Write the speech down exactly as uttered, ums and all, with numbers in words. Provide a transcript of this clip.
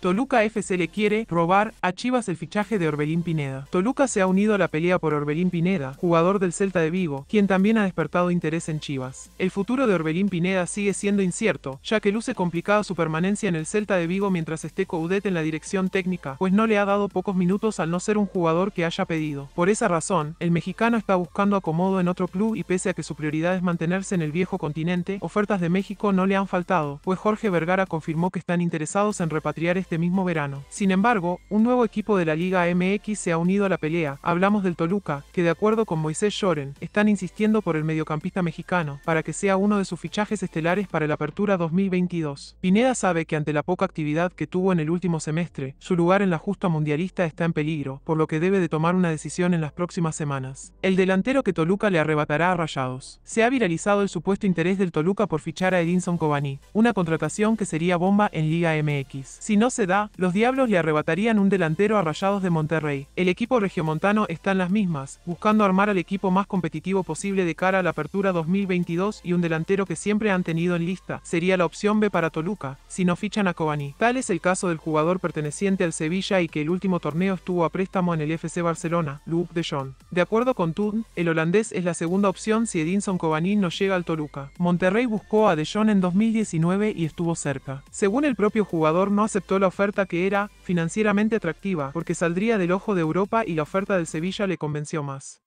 Toluca F C le quiere robar a Chivas el fichaje de Orbelín Pineda. Toluca se ha unido a la pelea por Orbelín Pineda, jugador del Celta de Vigo, quien también ha despertado interés en Chivas. El futuro de Orbelín Pineda sigue siendo incierto, ya que luce complicada su permanencia en el Celta de Vigo mientras esté Coudet en la dirección técnica, pues no le ha dado pocos minutos al no ser un jugador que haya pedido. Por esa razón, el mexicano está buscando acomodo en otro club y pese a que su prioridad es mantenerse en el viejo continente, ofertas de México no le han faltado, pues Jorge Vergara confirmó que están interesados en repatriar este Este mismo verano. Sin embargo, un nuevo equipo de la Liga M X se ha unido a la pelea. Hablamos del Toluca, que de acuerdo con Moisés Lloren, están insistiendo por el mediocampista mexicano, para que sea uno de sus fichajes estelares para la apertura dos mil veintidós. Pineda sabe que ante la poca actividad que tuvo en el último semestre, su lugar en la justa mundialista está en peligro, por lo que debe de tomar una decisión en las próximas semanas. El delantero que Toluca le arrebatará a Rayados. Se ha viralizado el supuesto interés del Toluca por fichar a Edinson Cavani, una contratación que sería bomba en Liga M X. Si no se se da, los Diablos le arrebatarían un delantero a Rayados de Monterrey. El equipo regiomontano está en las mismas, buscando armar al equipo más competitivo posible de cara a la apertura dos mil veintidós y un delantero que siempre han tenido en lista sería la opción be para Toluca, si no fichan a Cavani. Tal es el caso del jugador perteneciente al Sevilla y que el último torneo estuvo a préstamo en el F C Barcelona, Luke de Jong. De acuerdo con Tudn, el holandés es la segunda opción si Edinson Cavani no llega al Toluca. Monterrey buscó a de Jong en dos mil diecinueve y estuvo cerca. Según el propio jugador, no aceptó la oferta que era financieramente atractiva, porque saldría del ojo de Europa y la oferta del Sevilla le convenció más.